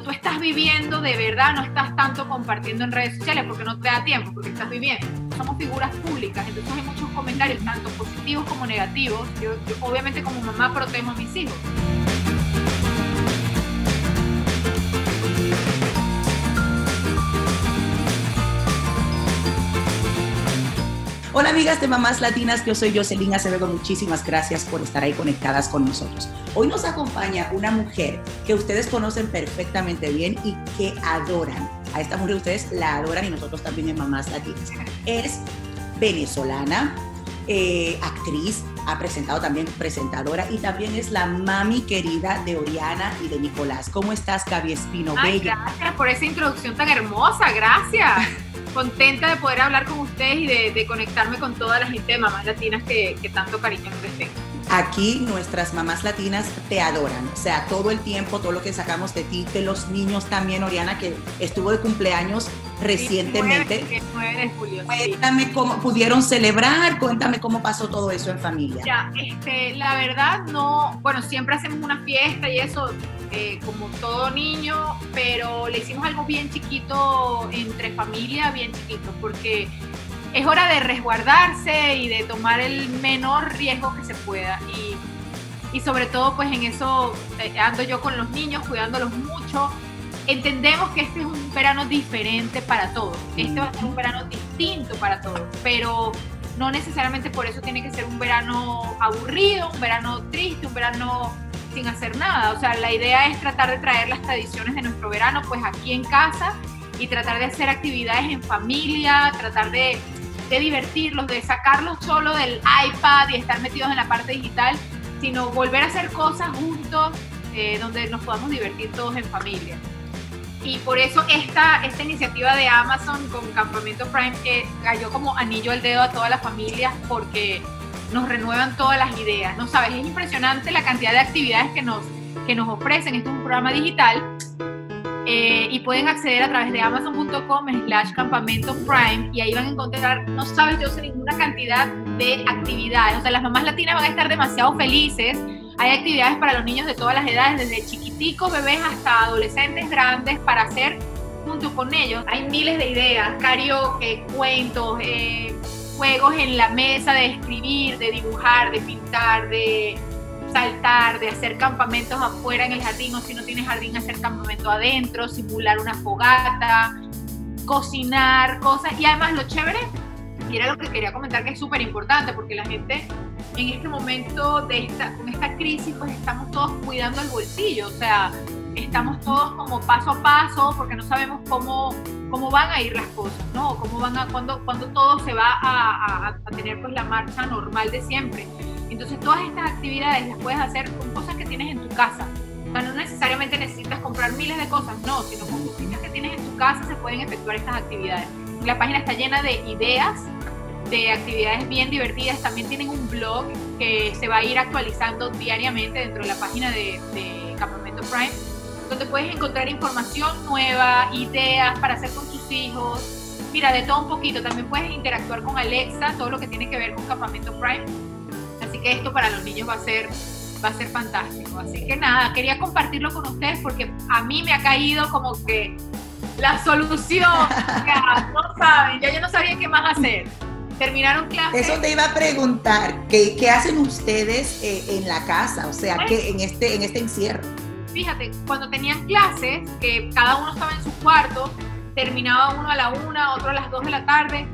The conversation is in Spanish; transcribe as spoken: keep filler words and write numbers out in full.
cuando tú estás viviendo de verdad no estás tanto compartiendo en redes sociales porque no te da tiempo, porque estás viviendo. Somos figuras públicas, entonces hay muchos comentarios, tanto positivos como negativos. Yo, yo obviamente como mamá protejo a mis hijos. Hola amigas de Mamás Latinas, yo soy Jocelyn Acevedo, muchísimas gracias por estar ahí conectadas con nosotros. Hoy nos acompaña una mujer que ustedes conocen perfectamente bien y que adoran. A esta mujer ustedes la adoran y nosotros también en Mamás Latinas. Es venezolana, eh, actriz, ha presentado también presentadora y también es la mami querida de Oriana y de Nicolás. ¿Cómo estás, Gaby Espino? Ay, bella. Gracias por esa introducción tan hermosa, gracias. Contenta de poder hablar con ustedes y de, de conectarme con toda la gente de Mamás Latinas que, que tanto cariño les tengo. Aquí nuestras mamás latinas te adoran, o sea, todo el tiempo, todo lo que sacamos de ti, de los niños también, Oriana, que estuvo de cumpleaños recientemente. diecinueve de julio. Cuéntame sí. Cómo pudieron celebrar, cuéntame cómo pasó todo eso en familia. Ya, este, la verdad no, bueno, siempre hacemos una fiesta y eso, eh, como todo niño, pero le hicimos algo bien chiquito entre familia, bien chiquito, porque es hora de resguardarse y de tomar el menor riesgo que se pueda y, y sobre todo pues en eso ando yo con los niños, cuidándolos mucho. Entendemos que este es un verano diferente para todos, este va a ser un verano distinto para todos, pero no necesariamente por eso tiene que ser un verano aburrido, un verano triste, un verano sin hacer nada. O sea, la idea es tratar de traer las tradiciones de nuestro verano pues aquí en casa y tratar de hacer actividades en familia, tratar de, de divertirlos, de sacarlos solo del iPad y estar metidos en la parte digital, sino volver a hacer cosas juntos eh, donde nos podamos divertir todos en familia. Y por eso esta, esta iniciativa de Amazon con Campamento Prime eh, cayó como anillo al dedo a todas las familias porque nos renuevan todas las ideas, ¿no sabes? Es impresionante la cantidad de actividades que nos, que nos ofrecen. Este es un programa digital. Eh, y pueden acceder a través de amazon punto com slash campamento prime y ahí van a encontrar, no sabes yo sé, ninguna cantidad de actividades. O sea, las mamás latinas van a estar demasiado felices. Hay actividades para los niños de todas las edades, desde chiquiticos, bebés, hasta adolescentes grandes, para hacer junto con ellos. Hay miles de ideas, karaoke, cuentos, eh, juegos en la mesa de escribir, de dibujar, de pintar, de saltar, de hacer campamentos afuera en el jardín, o si no tienes jardín, hacer campamento adentro, simular una fogata, cocinar cosas. Y además lo chévere, y era lo que quería comentar, que es súper importante porque la gente en este momento de esta, con esta crisis pues estamos todos cuidando el bolsillo, o sea, estamos todos como paso a paso porque no sabemos cómo, cómo van a ir las cosas, ¿no? Cómo van a, cuando, cuando todo se va a, a, a tener pues la marcha normal de siempre. Entonces todas estas actividades las puedes hacer con cosas que tienes en tu casa. O sea, no necesariamente necesitas comprar miles de cosas, no, sino con cositas que tienes en tu casa se pueden efectuar estas actividades. La página está llena de ideas, de actividades bien divertidas. También tienen un blog que se va a ir actualizando diariamente dentro de la página de, de Campamento Prime, donde puedes encontrar información nueva, ideas para hacer con tus hijos. Mira, de todo un poquito. También puedes interactuar con Alexa, todo lo que tiene que ver con Campamento Prime. Así que esto para los niños va a ser, va a ser fantástico. Así que nada, quería compartirlo con ustedes porque a mí me ha caído como que la solución. Ya, no saben, ya yo no sabía qué más hacer. Terminaron clases. Eso te iba a preguntar, ¿qué, qué hacen ustedes eh, en la casa? O sea, bueno, que en este, en este encierro. Fíjate, cuando tenían clases, que cada uno estaba en su cuarto, terminaba uno a la una, otro a las dos de la tarde.